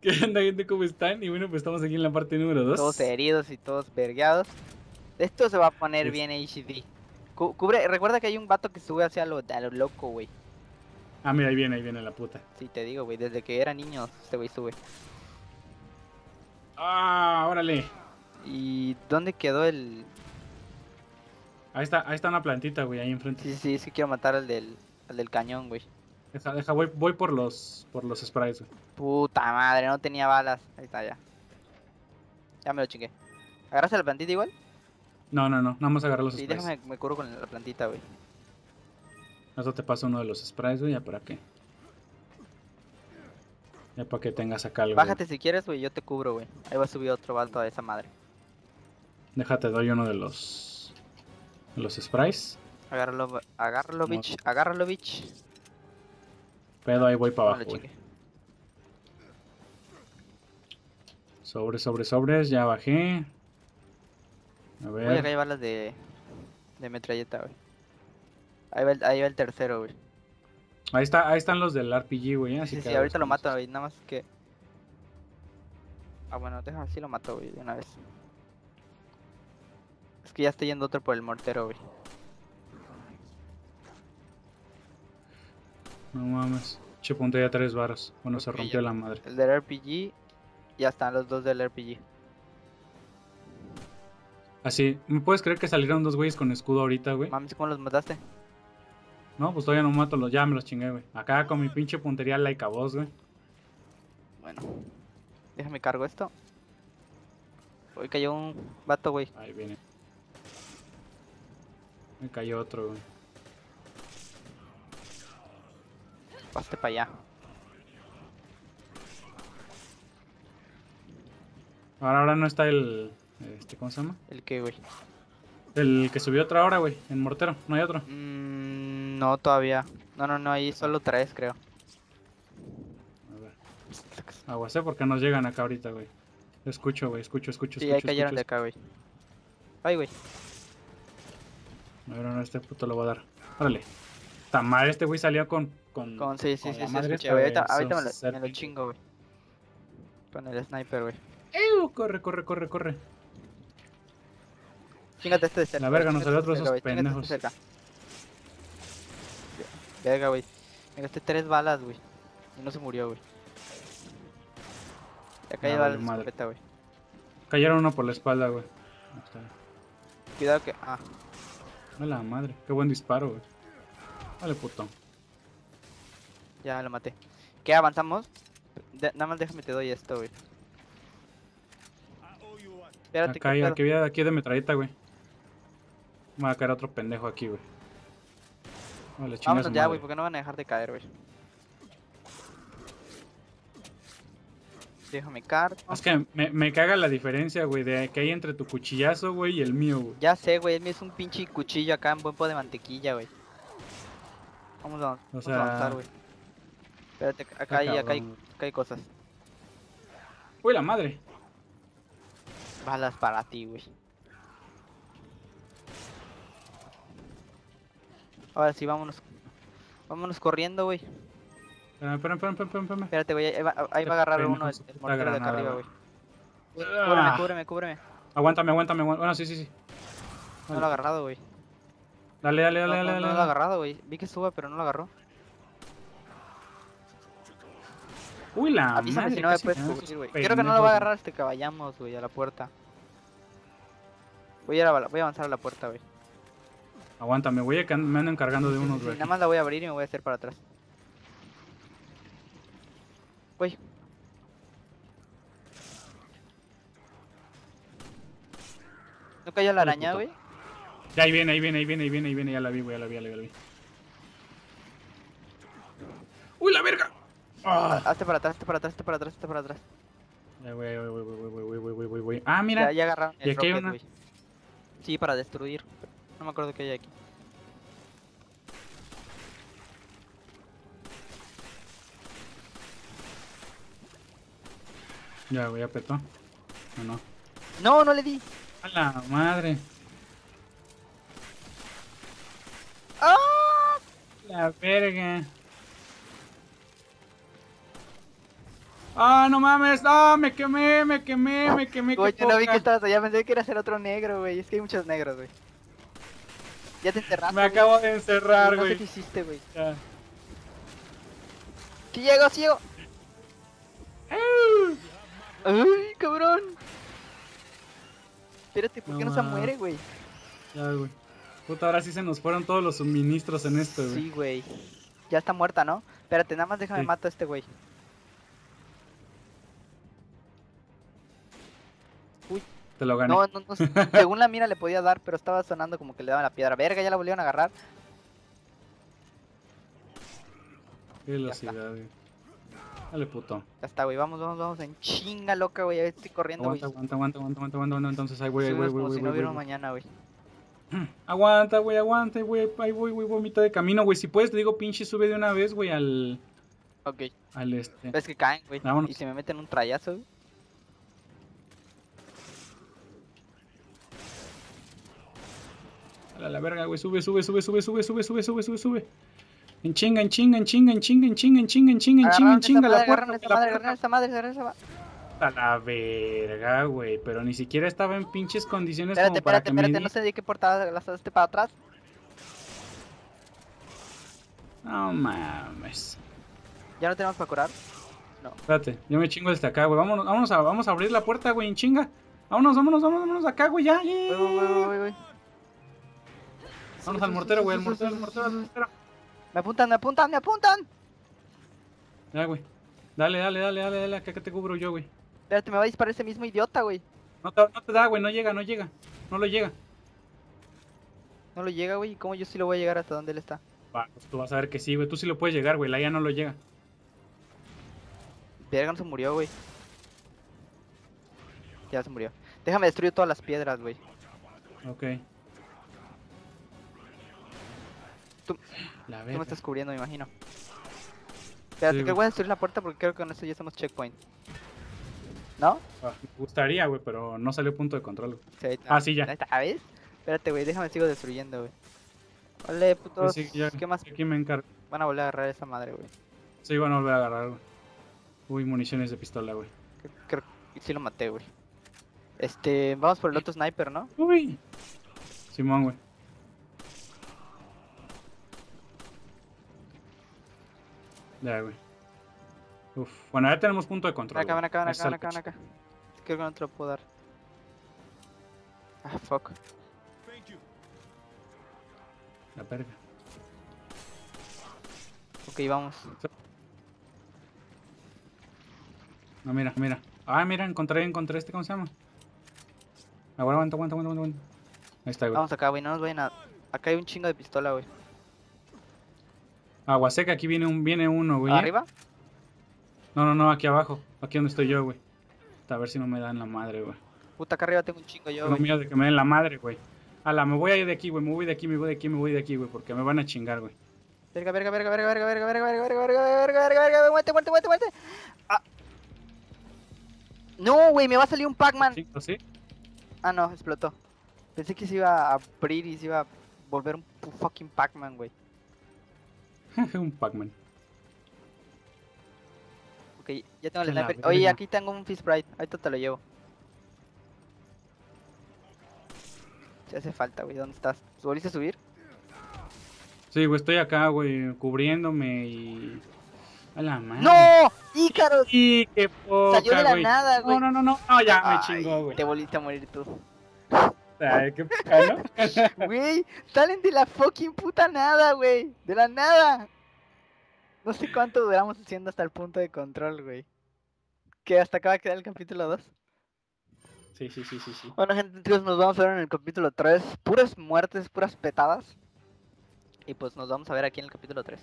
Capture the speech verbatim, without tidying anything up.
¿Qué onda, gente? ¿Cómo están? Y bueno, pues estamos aquí en la parte número dos. Todos heridos y todos vergueados. Esto se va a poner es... bien H D. Cu cubre, recuerda que hay un vato que sube hacia lo, a lo loco, güey. Ah, mira, ahí viene, ahí viene la puta. Sí, te digo, güey, desde que era niño este güey sube. Ah, órale. ¿Y dónde quedó el...? Ahí está, ahí está una plantita, güey, ahí enfrente. Sí, sí, es que quiero matar al del, al del cañón, güey. Deja, deja, voy, voy por los por los sprites, güey. Puta madre, no tenía balas. Ahí está, ya. Ya me lo chingué. ¿Agarraste la plantita igual? No, no, no, nada más agarrar los sí, sprites. Sí, déjame, me curo con la plantita, güey. Eso te pasa uno de los sprites, güey, ya para qué. Ya para que tengas acá algo. Bájate, güey, si quieres, güey, yo te cubro, güey. Ahí va a subir otro balto de esa madre. Déjate, doy uno de los... de los sprites. Agárralo, agárralo, no. bitch, agárralo, bitch. Pedo, ahí voy para abajo, güey. Sobres, sobres, sobres, ya bajé. A ver. Voy a llevar las de... de metralleta, güey. Ahí va el, ahí va el tercero, güey. Ahí está, ahí están los del R P G, güey. Así sí, que sí, ahorita lo mato, güey, nada más que... Ah, bueno, déjame así lo mato, güey, de una vez. Es que ya estoy yendo otro por el mortero, güey. No mames. Che, punta ya tres varas. Bueno, okay, se rompió ya la madre. El del R P G... Ya están los dos del R P G. Así, ¿me puedes creer que salieron dos güeyes con escudo ahorita, güey? Mames, ¿cómo los mataste? No, pues todavía no mato, los, ya me los chingué, güey. Acá con mi pinche puntería like a boss, güey. Bueno, déjame cargo esto. Hoy cayó un vato, güey. Ahí viene. Me cayó otro, güey. Paste para allá. Ahora, ahora no está el... Este, ¿cómo se llama? ¿El qué, güey? El que subió otra hora, güey, en mortero, ¿no hay otro? Mm, no, todavía. No, no, no, ahí solo tres, creo. A ver. Aguacé porque nos llegan acá ahorita, güey. Escucho, güey, escucho, escucho, sí, escucho. Sí, ahí cayeron de acá, güey. Ay, güey. No, no, no, este puto lo voy a dar. Órale. Tan mal, este güey salió con... Con, con sí, sí, con sí, sí, madre, escuché, güey. Ahorita, ahorita me, lo, me lo chingo, güey. Con el sniper, güey. ¡Ew! Corre, corre, corre, corre. Chingate este de cerca. La verga, nos salió otro de esos pendejos. Verga, güey. Me gasté tres balas, güey. Y no se murió, güey. Ya cayó balas de escopeta, güey. Cayeron uno por la espalda, güey. Cuidado que... Ah. A la madre. Qué buen disparo, güey. Dale, puto. Ya, lo maté. ¿Qué? ¿Avanzamos? De nada más déjame te doy esto, güey. Espérate, acá, hay, aquí, aquí de metralleta, güey. Me va a caer otro pendejo aquí, güey. Vale, vámonos ya, güey, porque no van a dejar de caer, güey. Déjame caer. Es que me, me caga la diferencia, güey, de que hay entre tu cuchillazo, güey, y el mío, güey. Ya sé, güey, el mío es un pinche cuchillo acá en buen de mantequilla, güey. Vamos a, o sea, vamos a avanzar, güey. Espérate, acá hay, acá, hay, acá hay cosas. Uy, la madre. Balas para ti, güey. Ahora sí, vámonos. Vámonos corriendo, güey. Espérame, espérame, espérame, espérame. Espérate, güey, ahí va, ahí va a agarrar uno el, el mortero de acá arriba, güey. Cúbreme, cúbreme, cúbreme. Aguántame, aguántame, aguántame. Bueno, sí, sí, sí. No lo ha agarrado, güey. Dale, dale, dale, no, dale, dale. No, no lo ha agarrado, güey. Vi que suba, pero no lo agarró. Uy, la avísame madre, si no me puedes cubrir, güey. Creo que no lo va a agarrar hasta que vayamos, güey, a la puerta. Voy a, voy a avanzar a la puerta, güey. Aguántame, güey, que me ando encargando de unos, güey. Sí, sí, nada más la voy a abrir y me voy a hacer para atrás. Güey. ¿No cayó la araña, güey? Ya, ahí viene, ahí viene, ahí viene, ahí viene, ahí viene. Ya la vi, güey, ya la vi, ya la vi, ya la vi. ¡Uy, la verga! Ah. Hazte para atrás, hazte para atrás, hazte para atrás, hazte para atrás. Ya, güey, güey, güey, güey, güey, güey, güey, güey. Ah, mira. Ya, ya agarraron el rocket, una... Sí, para destruir. No me acuerdo qué hay aquí. Ya, güey, apretó. ¿O no? No, no le di. A la madre. ¡Ah! La verga. Ah, no mames, ah, me quemé, me quemé, me quemé. Güey, yo no vi que estabas allá, pensé que era el otro negro, güey. Es que hay muchos negros, güey. Ya te encerraste. Me acabo de encerrar, güey. No sé qué hiciste, güey. Sí llego, sí llego. Ay, cabrón. Espérate, ¿por qué no se muere, güey? Ya, güey. Puta, ahora sí se nos fueron todos los suministros en esto, güey. Sí, güey. Ya está muerta, ¿no? Espérate, nada más déjame matar a este güey. Uy. Te lo gané. No, no, no. Según la mira le podía dar, pero estaba sonando como que le daban la piedra. Verga, ya la volvieron a agarrar. Qué velocidad, güey. Dale, puto. Ya está, güey. Vamos, vamos, vamos. En chinga loca, güey. Estoy corriendo, güey. Aguanta, aguanta, aguanta, aguanta, aguanta. Entonces, ahí, güey, güey, güey. Como si no hubiera mañana, güey. Aguanta, güey, aguanta, güey. Ahí voy, güey, voy, mitad de camino, güey. Si puedes, te digo, pinche, sube de una vez, güey, al... Ok. Al este. Es que caen, güey. Y se me meten un trayazo, güey. A la verga, güey. Sube, sube, sube, sube, sube, sube, sube, sube, sube, sube. En chinga, en chinga, en chinga, en chinga, en chinga, en chinga, en chinga, en chinga, en chinga. La puerta, la puerta. A la verga, güey, pero ni siquiera estaba en pinches condiciones espérate, como para espérate, que espérate, me... Espérate, espérate, no sé de qué portada la sacaste para atrás. No mames. ¿Ya no tenemos para curar? No. Espérate, yo me chingo desde acá, güey, vámonos, vámonos a, vamos a abrir la puerta, güey, en chinga. Vámonos, vámonos, vámonos, vámonos acá, güey, ya. Voy, voy, voy, voy, voy. Vámonos al mortero, güey, al mortero, al mortero, al mortero. Me apuntan, me apuntan, me apuntan. Ya, güey. Dale, dale, dale, dale, dale, acá que te cubro yo, güey. Espérate, me va a disparar ese mismo idiota, güey. No te, no te da, güey, no llega, no llega. No lo llega. No lo llega, güey. ¿Cómo yo sí lo voy a llegar hasta donde él está? Va, pues tú vas a ver que sí, güey. Tú sí lo puedes llegar, güey. La I A no lo llega. Verga, no se murió, güey. Ya se murió. Déjame destruir todas las piedras, güey. Ok. Tú, la tú me estás cubriendo, me imagino. Espérate, sí, que voy a destruir la puerta porque creo que con eso ya estamos checkpoint. ¿No? Ah, me gustaría, güey, pero no salió punto de control. Sí, está, ah, sí, ya. ¿Sabes? Espérate, güey, déjame, sigo destruyendo, güey. Vale, putos, sí, ya, ¿qué más? Aquí me encargo. Van a volver a agarrar esa madre, güey. Sí, van a volver a agarrar, güey. Uy, municiones de pistola, güey. Creo que sí lo maté, güey. Este, vamos por el otro sniper, ¿no? Uy. Simón, güey. Ya, güey. Uf, bueno, ahora tenemos punto de control. Ven acá, ven acá, ven acá, ven acá, ven acá. Creo que no te lo puedo dar. Ah, fuck. La perga. Ok, vamos. No, mira, mira. Ah, mira, encontré, encontré este, ¿cómo se llama? Ahora aguanta, aguanta, aguanta, aguanta. Ahí está, güey. Vamos acá, güey, no nos vayan a... Acá hay un chingo de pistola, güey. Agua seca, aquí viene un viene uno, güey. ¿Arriba? No, no, no, aquí abajo. Aquí donde estoy yo, güey. A ver si no me dan la madre, güey. Puta, acá arriba tengo un chingo yo, güey. Tengo miedo de que me den la madre, güey. Ala, me voy a ir de aquí, güey. Me voy de aquí, me voy de aquí, me voy de aquí, güey. Porque me van a chingar, güey. Verga, verga, verga, verga, verga, verga, verga, verga, verga, verga, verga, verga, verga, muerte, muerte, muerte, muerte. Ah. No, güey, me va a salir un Pac-Man. ¿Sí? Ah, no, explotó. Pensé que se iba a abrir y se iba a volver un fucking Pac-Man, güey. Un Pac-Man. Ok, ya tengo el sniper. Oye, aquí tengo un Fistbrite. Ahorita te lo llevo. Se hace falta, güey. ¿Dónde estás? ¿Volviste a subir? Sí, güey, estoy acá, güey, cubriéndome y... ¡A la madre! ¡No! ¡Ícaros! ¡Y qué poca, güey! Salió de la nada, güey. No, no, no, no, ya me chingó, güey. Te volviste a morir tú. Ay, qué puta, ¿no? Güey, salen de la fucking puta nada, güey. De la nada. No sé cuánto duramos haciendo hasta el punto de control, güey. Que hasta acá va a quedar el capítulo dos. Sí, sí, sí, sí, sí. Bueno, gente, entonces nos vamos a ver en el capítulo tres. Puras muertes, puras petadas. Y pues nos vamos a ver aquí en el capítulo tres.